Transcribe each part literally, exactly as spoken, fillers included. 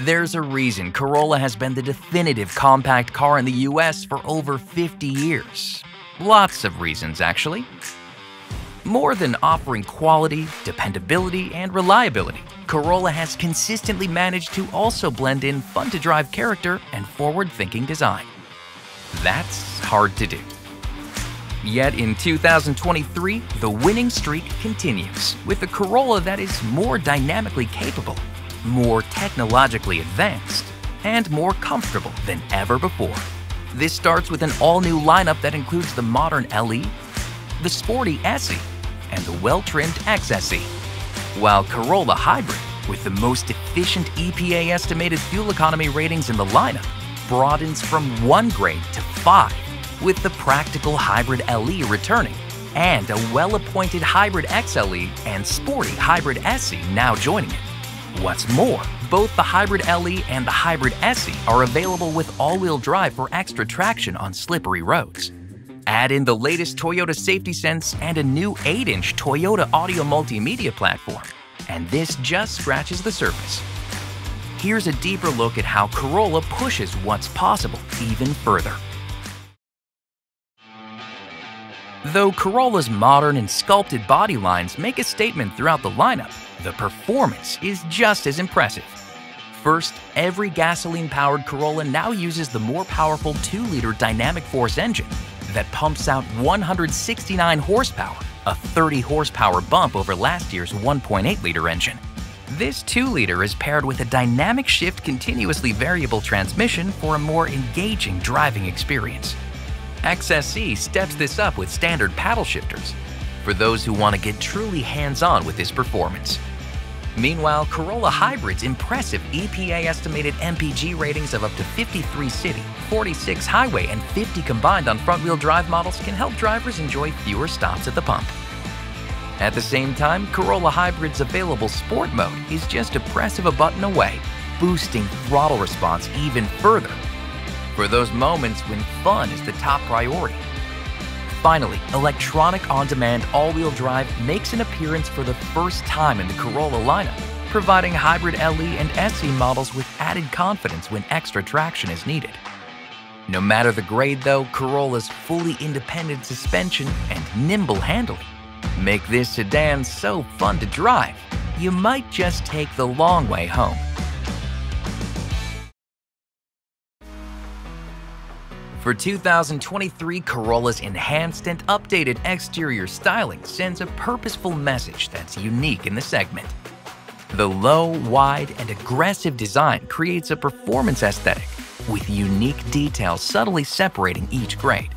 There's a reason Corolla has been the definitive compact car in the U S for over fifty years. Lots of reasons, actually. More than offering quality, dependability, and reliability, Corolla has consistently managed to also blend in fun-to-drive character and forward-thinking design. That's hard to do. Yet in two thousand twenty-three, the winning streak continues with a Corolla that is more dynamically capable, more technologically advanced, and more comfortable than ever before. This starts with an all-new lineup that includes the modern L E, the sporty S E, and the well-trimmed X S E, while Corolla Hybrid, with the most efficient E P A-estimated fuel economy ratings in the lineup, broadens from one grade to five, with the practical Hybrid L E returning, and a well-appointed Hybrid X L E and sporty Hybrid S E now joining it. What's more, both the Hybrid L E and the Hybrid S E are available with all-wheel drive for extra traction on slippery roads. Add in the latest Toyota Safety Sense and a new eight inch Toyota Audio Multimedia platform, and this just scratches the surface. Here's a deeper look at how Corolla pushes what's possible even further. Though Corolla's modern and sculpted body lines make a statement throughout the lineup, the performance is just as impressive. First, every gasoline-powered Corolla now uses the more powerful two liter Dynamic Force engine that pumps out one hundred sixty-nine horsepower, a thirty horsepower bump over last year's one point eight liter engine. This two liter is paired with a dynamic shift continuously variable transmission for a more engaging driving experience. X S E steps this up with standard paddle shifters for those who want to get truly hands-on with this performance. Meanwhile, Corolla Hybrid's impressive E P A-estimated M P G ratings of up to fifty-three city, forty-six highway, and fifty combined on front-wheel drive models can help drivers enjoy fewer stops at the pump. At the same time, Corolla Hybrid's available sport mode is just a press of a button away, boosting throttle response even further for those moments when fun is the top priority. Finally, electronic on-demand all-wheel drive makes an appearance for the first time in the Corolla lineup, providing Hybrid L E and S E models with added confidence when extra traction is needed. No matter the grade, though, Corolla's fully independent suspension and nimble handling make this sedan so fun to drive, you might just take the long way home. For two thousand twenty-three, Corolla's enhanced and updated exterior styling sends a purposeful message that's unique in the segment. The low, wide, and aggressive design creates a performance aesthetic with unique details subtly separating each grade.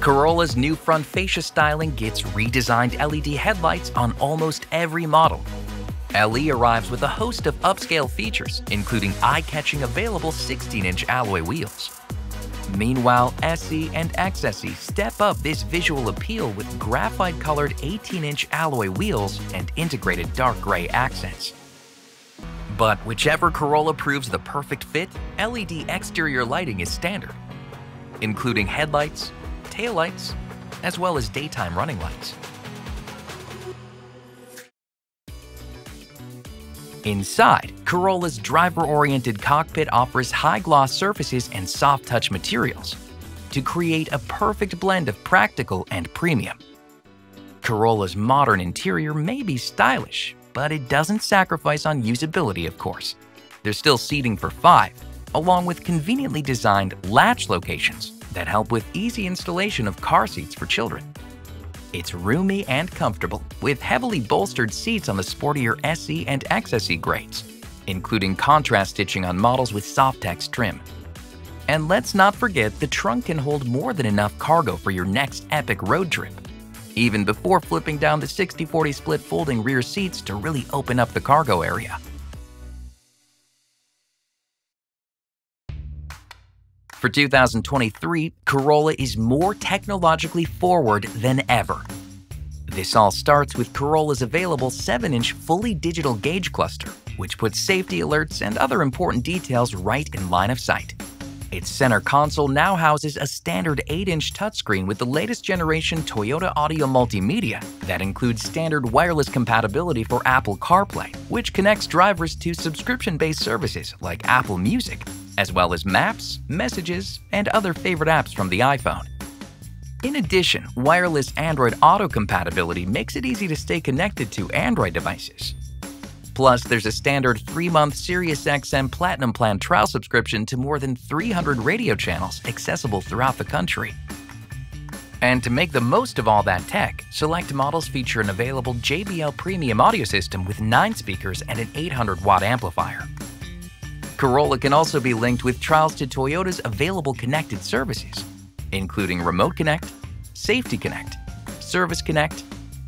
Corolla's new front fascia styling gets redesigned L E D headlights on almost every model. L E arrives with a host of upscale features, including eye-catching available sixteen inch alloy wheels. Meanwhile, S E and X S E step up this visual appeal with graphite-colored eighteen inch alloy wheels and integrated dark gray accents. But whichever Corolla proves the perfect fit, L E D exterior lighting is standard, including headlights, taillights, as well as daytime running lights. Inside, Corolla's driver-oriented cockpit offers high-gloss surfaces and soft-touch materials to create a perfect blend of practical and premium. Corolla's modern interior may be stylish, but it doesn't sacrifice on usability, of course. There's still seating for five, along with conveniently designed latch locations that help with easy installation of car seats for children. It's roomy and comfortable, with heavily bolstered seats on the sportier S E and X S E grades, including contrast stitching on models with Softex trim. And let's not forget, the trunk can hold more than enough cargo for your next epic road trip, even before flipping down the sixty forty split folding rear seats to really open up the cargo area. For two thousand twenty-three, Corolla is more technologically forward than ever. This all starts with Corolla's available seven inch fully digital gauge cluster, which puts safety alerts and other important details right in line of sight. Its center console now houses a standard eight inch touchscreen with the latest generation Toyota Audio Multimedia that includes standard wireless compatibility for Apple CarPlay, which connects drivers to subscription-based services like Apple Music, as well as Maps, Messages, and other favorite apps from the iPhone. In addition, wireless Android Auto compatibility makes it easy to stay connected to Android devices. Plus, there's a standard three month SiriusXM Platinum Plan trial subscription to more than three hundred radio channels accessible throughout the country. And to make the most of all that tech, select models feature an available J B L premium audio system with nine speakers and an eight hundred watt amplifier. Corolla can also be linked with trials to Toyota's available connected services, including Remote Connect, Safety Connect, Service Connect,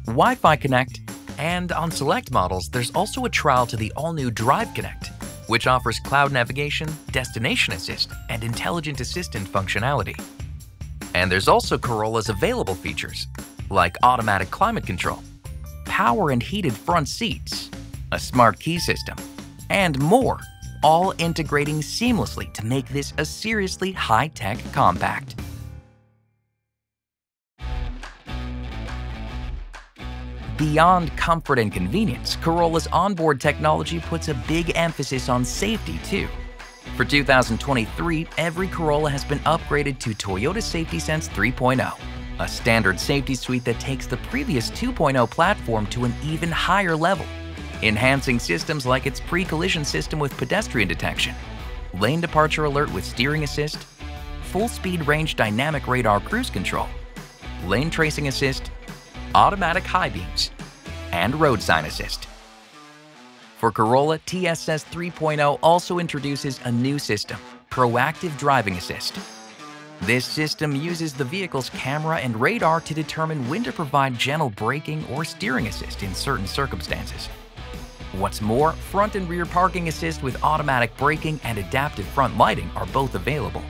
Wi-Fi Connect, and on select models, there's also a trial to the all-new Drive Connect, which offers cloud navigation, destination assist, and intelligent assistant functionality. And there's also Corolla's available features, like automatic climate control, power and heated front seats, a smart key system, and more, all integrating seamlessly to make this a seriously high-tech compact. Beyond comfort and convenience, Corolla's onboard technology puts a big emphasis on safety, too. For two thousand twenty-three, every Corolla has been upgraded to Toyota Safety Sense three point oh, a standard safety suite that takes the previous two point oh platform to an even higher level, enhancing systems like its pre-collision system with pedestrian detection, lane departure alert with steering assist, full-speed range dynamic radar cruise control, lane tracing assist, automatic high beams, and road sign assist. For Corolla, T S S three point oh also introduces a new system, Proactive Driving Assist. This system uses the vehicle's camera and radar to determine when to provide gentle braking or steering assist in certain circumstances. What's more, front and rear parking assist with automatic braking and adaptive front lighting are both available.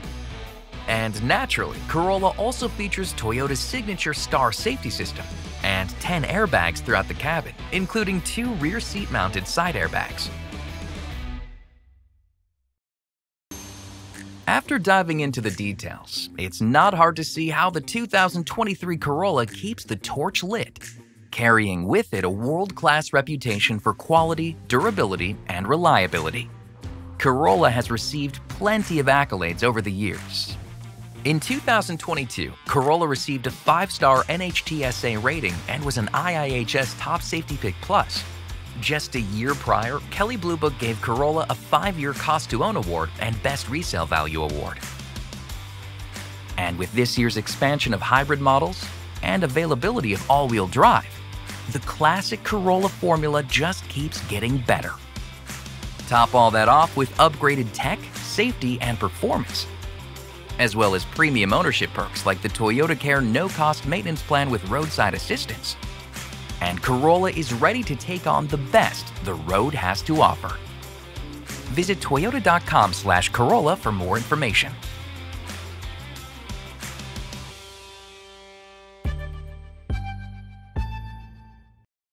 And naturally, Corolla also features Toyota's signature Star Safety System and ten airbags throughout the cabin, including two rear seat-mounted side airbags. After diving into the details, it's not hard to see how the two thousand twenty-three Corolla keeps the torch lit, carrying with it a world-class reputation for quality, durability, and reliability. Corolla has received plenty of accolades over the years. In two thousand twenty-two, Corolla received a five star N H T S A rating and was an I I H S Top Safety Pick Plus. Just a year prior, Kelley Blue Book gave Corolla a five year Cost to Own Award and Best Resale Value Award. And with this year's expansion of hybrid models and availability of all-wheel drive, the classic Corolla formula just keeps getting better. Top all that off with upgraded tech, safety, and performance, as well as premium ownership perks like the Toyota Care no-cost maintenance plan with roadside assistance. And Corolla is ready to take on the best the road has to offer. Visit toyota dot com slash Corolla for more information.